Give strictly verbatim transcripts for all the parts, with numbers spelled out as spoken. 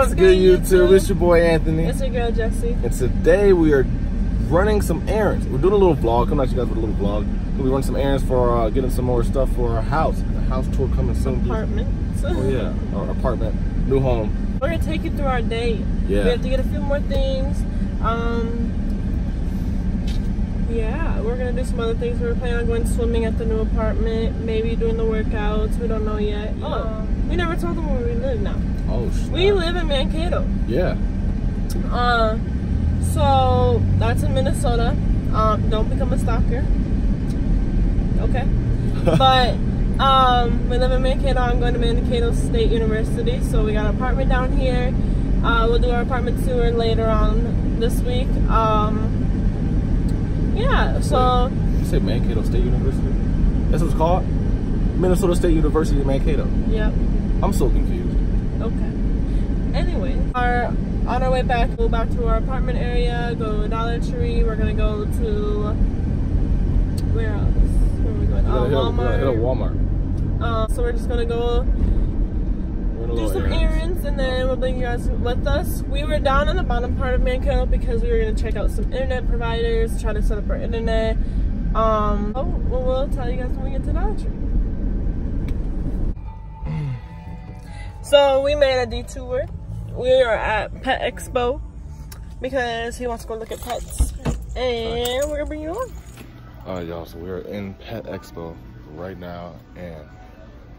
What's good, YouTube? YouTube? It's your boy Anthony. It's your girl Jessie. And today we are running some errands. We're doing a little vlog. Coming at you guys with a little vlog. We run some errands for uh, getting some more stuff for our house. The house tour coming soon. Apartment. Oh yeah, our apartment, new home. We're gonna take you through our day. Yeah. We have to get a few more things. Um. Yeah, we're gonna do some other things. We're planning on going swimming at the new apartment. Maybe doing the workouts. We don't know yet. Yeah. Oh, we never told them where we live now. Oh shit. We live in Mankato. Yeah. Uh, so that's in Minnesota. Um, don't become a stalker. Okay. But um, we live in Mankato. I'm going to Minnesota State University. So we got an apartment down here. Uh, we'll do our apartment tour later on this week. Um. Yeah, so... Wait, you say Mankato State University? That's what it's called? Minnesota State University of Mankato. Yep. I'm so confused. Okay. Anyway, our, on our way back, go back to our apartment area, go to Dollar Tree. We're going to go to... Where else? Where are we going? Uh, Walmart. Hit a, hit a Walmart. Uh, so we're just going to go do some errands. errands and then we'll bring you guys with us. We were down in the bottom part of Mankato because we were going to check out some internet providers, try to set up our internet. Um, oh, well, we'll tell you guys when we get to Dollar Tree. So we made a detour. We are at Pet Expo because he wants to go look at pets. And we're going to bring you on. Alright, y'all, so we're in Pet Expo right now and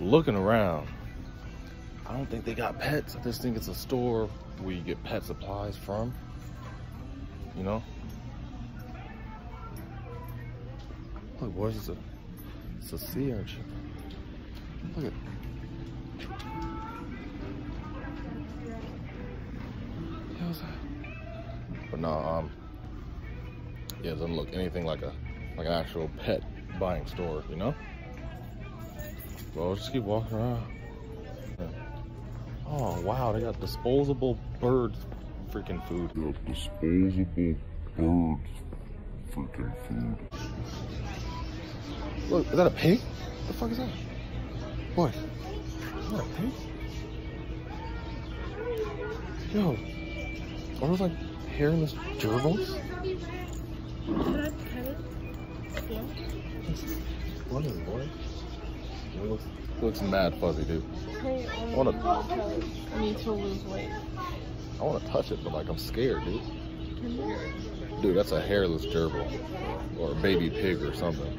looking around. I don't think they got pets. I just think it's a store where you get pet supplies from, you know? Look, boys, it's a, it's a sea urchin. Look at it. What the hell's that? But no, um, yeah, it doesn't look anything like a, like an actual pet buying store, you know? Well, we'll just keep walking around. Oh wow, they got disposable bird freaking food. They got disposable bird freaking food. Look, is that a pig? What the fuck is that? Boy, is that a pig? Yo, are those like hairless gerbils? What is it, boy? It looks, it looks mad fuzzy, dude. I want to. I need to lose weight. I want to touch it, but like I'm scared, dude. Dude, that's a hairless gerbil, or a baby pig, or something.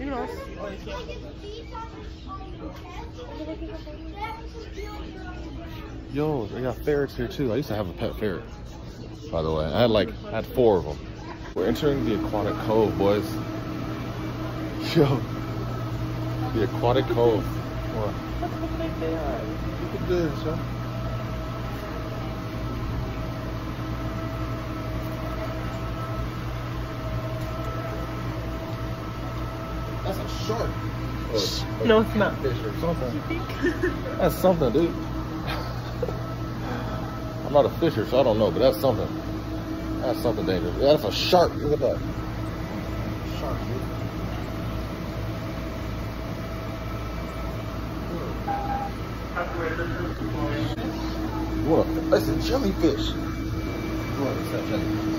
You know. Yo, they got ferrets here too. I used to have a pet ferret, by the way. I had like I had four of them. We're entering the aquatic cove, boys. Yo. The aquatic cove. What? Look at this, huh? That's a shark. Or, or no, it's not. Fish or something. That's something, dude. I'm not a fisher, so I don't know, but that's something. That's something dangerous. That's a shark. Look at that. Shark, dude. What? That's a jellyfish. What is that jellyfish?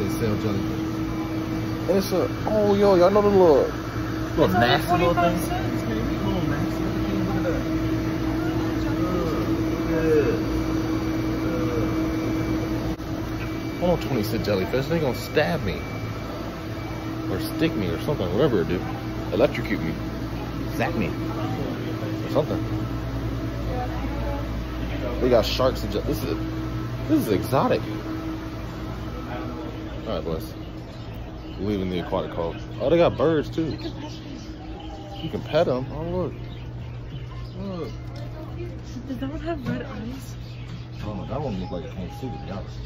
They sell jellyfish. And it's a oh yo, y'all know the little little nasty little thing. Cents, baby. Little nasty thing. Look at that. Uh, uh, I don't twenty cent jellyfish. They gonna stab me or stick me or something, whatever it do, electrocute me, zap me. Something. They got sharks and this is this is exotic. All right, boys. We're leaving the aquatic cove. Oh, they got birds too. You can pet them. Oh look. Look. Does that one have red eyes? Oh my, that one looks like a kangaroo to be honest.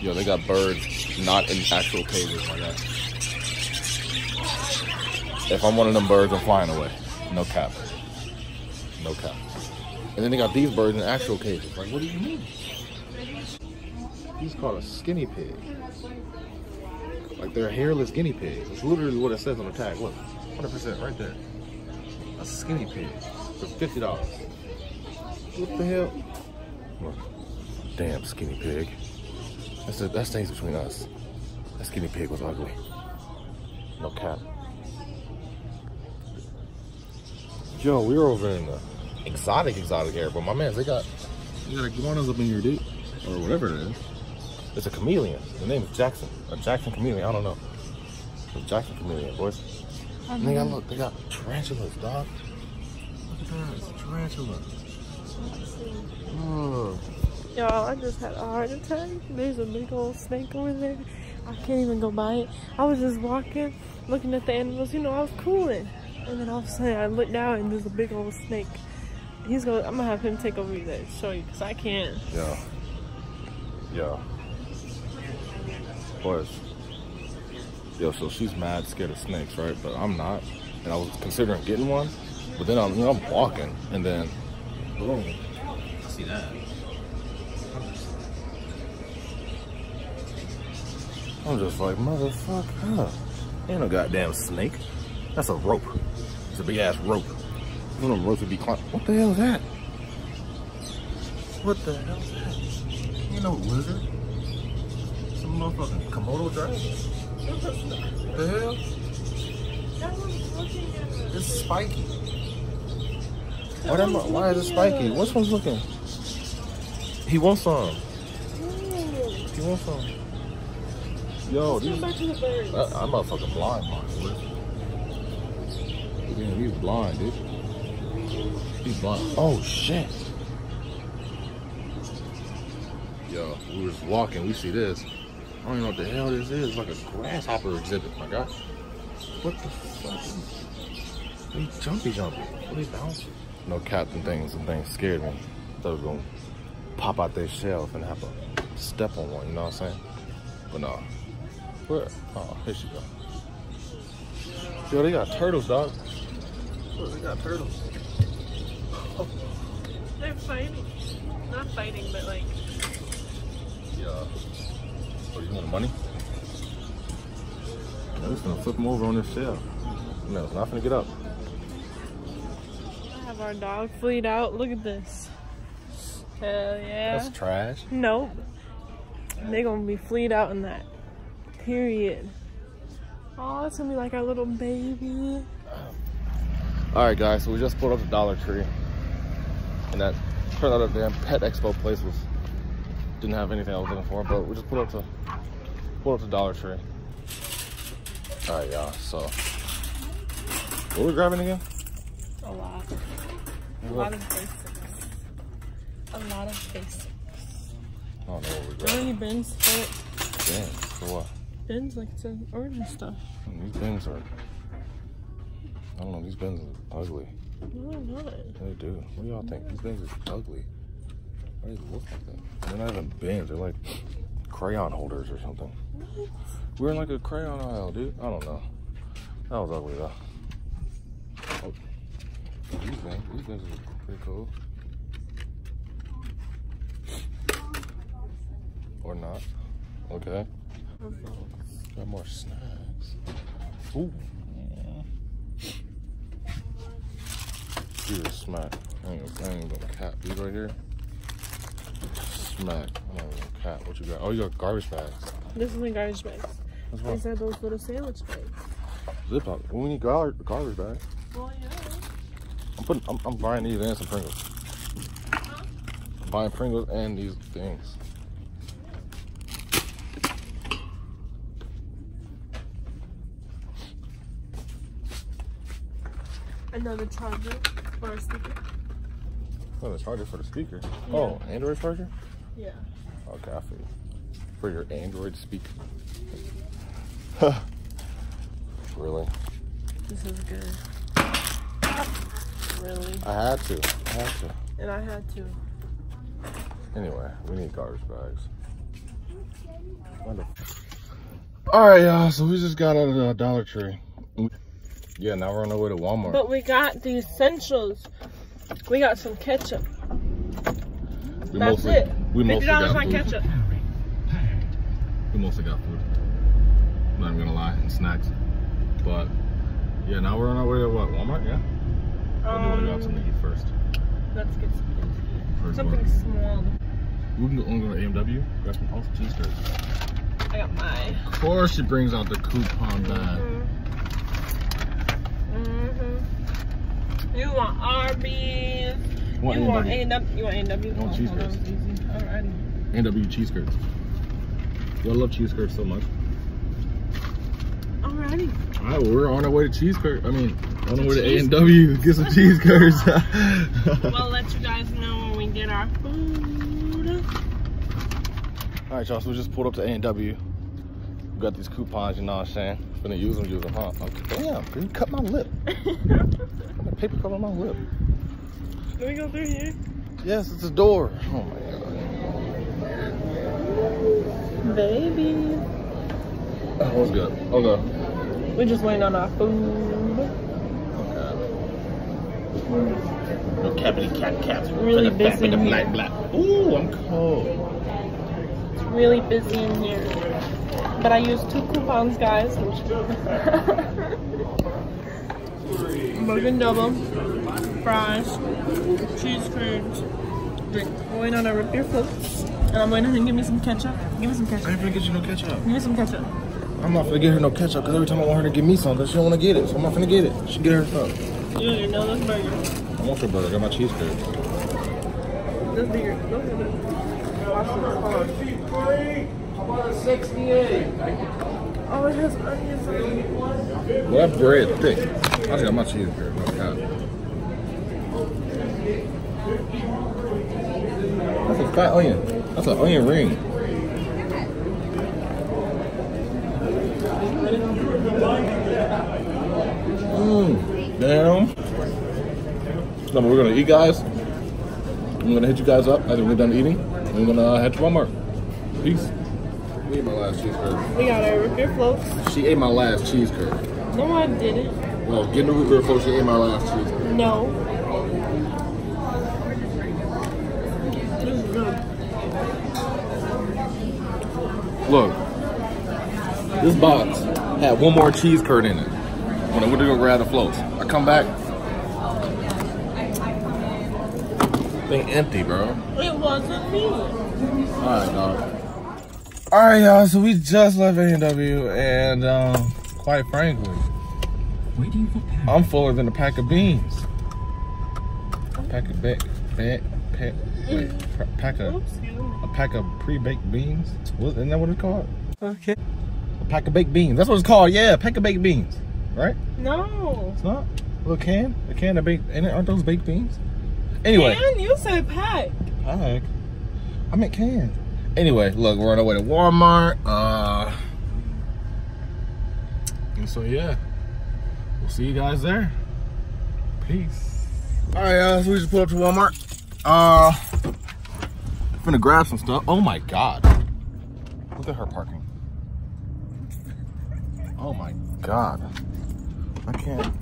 Yo, they got birds, not in actual cages like that. If I'm one of them birds, I'm flying away. No cap. No cap. And then they got these birds in actual cages. Like, what do you mean? He's called a skinny pig. Like, they're hairless guinea pigs. It's literally what it says on the tag. Look, one hundred percent right there. A skinny pig for fifty dollars. What the hell? Look, damn skinny pig. That's the, that stays between us. That skinny pig was ugly. No cap. Yo, we were over in the exotic, exotic area, but my man, they got, they got iguanas up in here, dude. Or whatever it is. It's a chameleon. The name is Jackson. A Jackson chameleon. I don't know. A Jackson chameleon, boys. I mean, and they got, look, they got tarantulas, dog. Look at that. It's a tarantula. Oh. Y'all, I just had a heart attack. There's a big old snake over there. I can't even go by it. I was just walking, looking at the animals. You know, I was cooling. And then all of a sudden, I looked down and there's a big old snake. He's going to, I'm going to have him take over you there to show you, because I can't. Yeah. Yeah. Boys. Yo, so she's mad scared of snakes, right? But I'm not. And I was considering getting one. But then I'm, you know, I'm walking. And then, boom. I see that. I'm just like, motherfucker. Ain't no goddamn snake. That's a rope. It's a big ass rope. One of them ropes would be climbing. What the hell is that? What the hell is that? You know, lizard? Some motherfucking Komodo dragon? What the hell? That one's looking at me. It's spiky. Why, that that why is it spiky? Which one's looking? He wants some. Ooh. He wants some. Yo, these. Back to the birds. I, I'm motherfucking blind, Mark. Damn, he's blind, dude. He's blind. Oh, shit. Yo, we were just walking. We see this. I don't even know what the hell this is. It's like a grasshopper exhibit, my gosh. What the fuck? They jumpy jumpy. What they bouncing? No captain things and things scared me. I thought it was going to pop out their shelf and have a step on one, you know what I'm saying? But no. Where? Oh, here she go. Yo, they got turtles, dog. Oh, they got turtles. Oh. They're fighting. Not fighting, but like. Yeah. Oh, you want money? I'm just gonna flip them over on this shell. No, it's not gonna get up. I have our dog fleet out. Look at this. Hell yeah. That's trash. Nope. They're gonna be fleet out in that. Period. Oh, it's gonna be like our little baby. All right, guys, so we just pulled up to Dollar Tree, and that turned out a damn Pet Expo place was didn't have anything I was looking for, but we just pulled up to pulled up to Dollar Tree. All right, y'all. So, what are we grabbing again? A lot, a lot of basics, a lot of basics. I don't know what we're grabbing. Really, Ben's fit. Damn, for what? Bins like to orange stuff. And these bins are, I don't know, these bins are ugly. No, they're not. They do. What do y'all think? No. These bins are ugly. Why do they look like that? They're not even bins. They're like crayon holders or something. What? We're in like a crayon aisle, dude. I don't know. That was ugly though. Oh. These bins, these bins are pretty cool. Or not. Okay. Got more snacks. Ooh. Yeah. These are smack. I ain't, I ain't gonna cap. These right here. Smack. I ain't gonna cap. What you got? Oh, you got garbage bags. This isn't garbage bags. That's what? These are those little sandwich bags. Zip up. Well, we need gar garbage bags. Well, yeah. I'm putting. I'm, I'm buying these and some Pringles. Huh? I'm buying Pringles and these things. Another charger for a speaker. Another charger for the speaker? Yeah. Oh, Android charger? Yeah. Okay, I feel you. For your Android speaker. Really? This is good. Really? I had to. I had to. And I had to. Anyway, we need garbage bags. Wonderful. Alright, y'all. So we just got out of the Dollar Tree. Yeah, now we're on our way to Walmart. But we got the essentials. We got some ketchup. We That's mostly, it. We mostly got food. Ketchup. We mostly got food. I'm not even gonna lie, and snacks. But yeah, now we're on our way to what? Walmart, yeah. Um, I do want to grab something to eat first. Let's get something to eat. Something one. small. We can only go to A and W. Grab some also cheese curds. I got mine. Of course, she brings out the coupon bag. Mm-hmm. Mm-hmm. You want Arby's. Want you, want you want A and W. You want A and W. I want cheese curds. Alrighty. A and W cheese curds. Y'all love cheese curds so much. Alrighty. Alright, well, we're on our way to cheese curds. I mean, on our way to A and W to get some cheese curds. We'll let you guys know when we get our food. Alright, y'all, so we just pulled up to A and W. We got these coupons, you know what I'm saying? Finna use them, use them, huh? Okay. Damn, dude, you cut my lip. I paper cut on my lip. Can we go through here? Yes, it's a door. Oh my god. Baby. That was good. Okay. We're just waiting on our food. Okay. No cabbity cat cats. Really busy in here. Black, black. Ooh, I'm cold. It's really busy in here. But I used two coupons, guys. Burger double, fries, cheese curds, drink. I'm waiting on a root beer floats. And I'm waiting on him to give me some ketchup. Give me some ketchup. I ain't gonna get you no ketchup. Give me some ketchup. I'm not gonna get her no ketchup because every time I want her to give me some, because she don't want to get it. So I'm not gonna get it. She get her stuff. You don't know this burger. I want your burger. I got my cheese curds. This beer. Look at this. sixty-eight. Oh, it has onions on it. Well, that bread thick. I just got my cheese bread. Oh, God. That's a fat onion. That's an onion ring. Mmm. Damn. So we're going to eat, guys. I'm going to hit you guys up after we're done eating. I'm gonna uh, head to Walmart. Peace. We ate my last cheese curd. We got our root beer floats. She ate my last cheese curd. No, I didn't. Well, getting the root beer floats, she ate my last cheese curd. No. This is good. Look, this box had one more cheese curd in it when I went to go grab the floats. I come back. Thing empty, bro. It wasn't me. Alright, dog. Alright, y'all, so we just left A and W, and um, quite frankly, waiting for I'm fuller than a pack of beans. A pack of ba ba pa wait, pack of a pack of pre-baked beans. What, isn't that what it's called? Okay. A pack of baked beans. That's what it's called. Yeah, a pack of baked beans. Right? No. It's not. A little can. A can of baked. Aren't those baked beans? Anyway, can you say pack? Pack. I meant can. Anyway, look, we're on our way to Walmart. Uh, and so yeah, we'll see you guys there. Peace. All right, y'all. Uh, so we just pulled up to Walmart. Uh, I'm gonna grab some stuff. Oh my god! Look at her parking. Oh my god! I can't.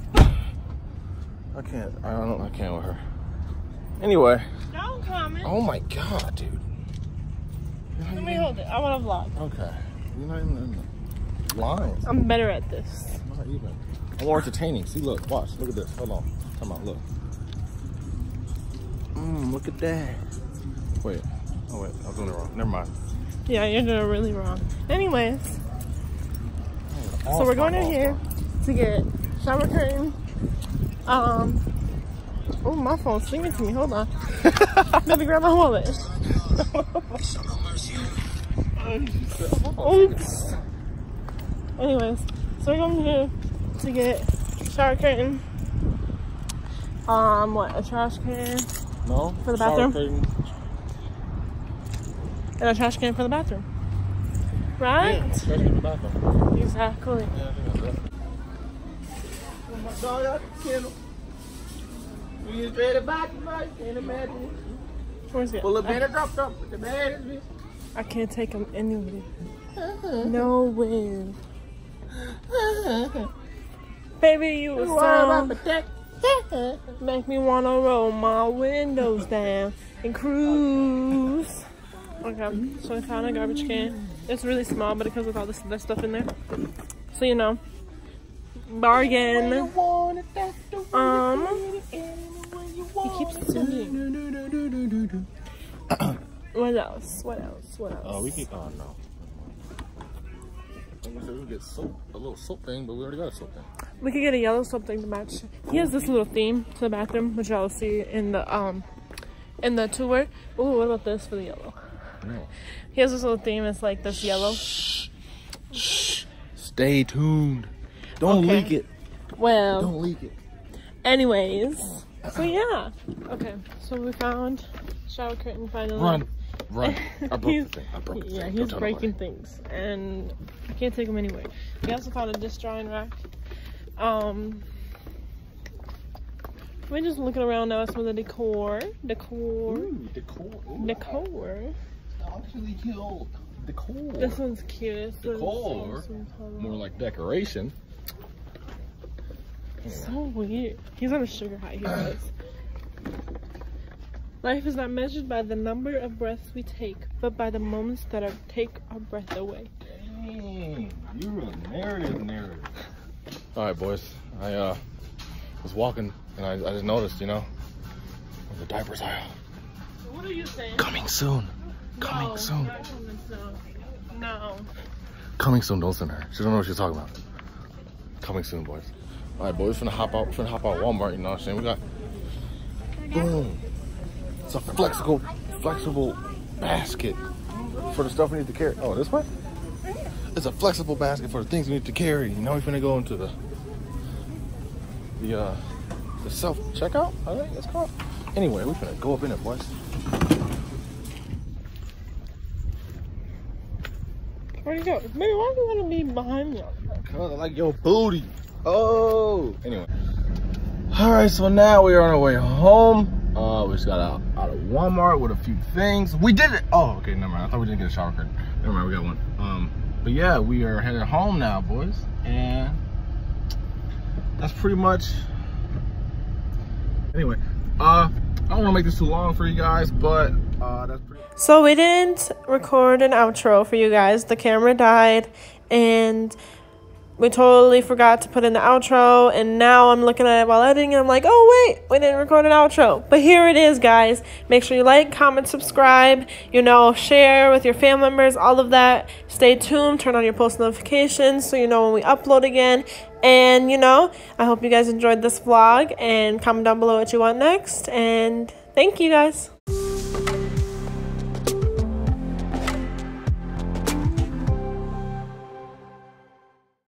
I can't. I don't. I can't with her. Anyway. Don't comment. Oh my god, dude. Let me even... hold it. I want to vlog. Okay. You're not even in the lines. I'm better at this. Not even. I'm more entertaining. See, look. Watch. Look at this. Hold on. Come on. Look. Mmm, look at that. Wait. Oh, wait. I was doing it wrong. Never mind. Yeah, you're doing it really wrong. Anyways. So we're going in here to get shower curtain. Um. Oh, my phone's singing to me. Hold on. Let me grab my wallet. Oops. Anyways, so we're going to do to get shower curtain. Um, what? A trash can? No. For the bathroom? Curtain. And a trash can for the bathroom. Right? Yeah, trash can for the bathroom. Exactly. Yeah, I think that's right. We just ready to buy the money and imagine it. Pull up in a drop drop with the baddest bitch. I can't take him anywhere. No way. Baby, you were so... Make me want to roll my windows down and cruise. Okay, so I found a garbage can. It's really small, but it comes with all this, this stuff in there. So, you know, bargain. Um, he keeps singing. What else? What else? What else? Oh, uh, we keep on now. We could get soap, a little soap thing, but we already got a soap thing. We could get a yellow soap thing to match. He has this little theme to the bathroom, which I'll see in the um, in the tour. Ooh, what about this for the yellow? No. He has this little theme. It's like this yellow. Shh. Shh. Stay tuned. Don't okay. leak it. Well. Don't leak it. Anyways, so yeah. Okay, so we found shower curtain finally. Run. Right, I broke the thing. I broke the yeah, thing. Yeah, he's breaking things, and I can't take him anywhere. We also found a dish drawing rack. Um, we're just looking around now at some of the decor. Decor. Ooh, decor. Ooh, decor. Actually cute. Decor. This one's cute. Decor. More like decoration. So weird. He's on a sugar high. He was. Life is not measured by the number of breaths we take, but by the moments that are, take our breath away. Dang, you're a narrative narrative. All right, boys. I uh, was walking, and I, I just noticed, you know, the diapers aisle. What are you saying? Coming soon. Coming no, soon. Not coming soon. No. Coming soon. Don't send her. She don't know what she's talking about. Coming soon, boys. All right, boys. We're gonna hop out. We're gonna hop out Walmart. You know what I'm saying? We got. Boom. It's a flexible, flexible basket for the stuff we need to carry. Oh, this way? It's a flexible basket for the things we need to carry. Now we're finna go into the the, uh, the self checkout. I think that's called. Anyway, we're finna go up in it, boys. Where you go? Maybe why do you wanna be behind y'all? Cause I like your booty. Oh. Anyway. All right, so now we are on our way home. Uh, we just got out, out of Walmart with a few things. We did it! Oh, okay, never mind. I thought we didn't get a shower curtain. Never mind, we got one. Um, but yeah, we are headed home now, boys. And that's pretty much... Anyway, uh, I don't want to make this too long for you guys, but uh, that's pretty... So we didn't record an outro for you guys. The camera died, and... we totally forgot to put in the outro, and now I'm looking at it while editing, and I'm like, oh, wait, we didn't record an outro. But here it is, guys. Make sure you like, comment, subscribe, you know, share with your family members, all of that. Stay tuned. Turn on your post notifications so you know when we upload again. And, you know, I hope you guys enjoyed this vlog, and comment down below what you want next. And thank you, guys.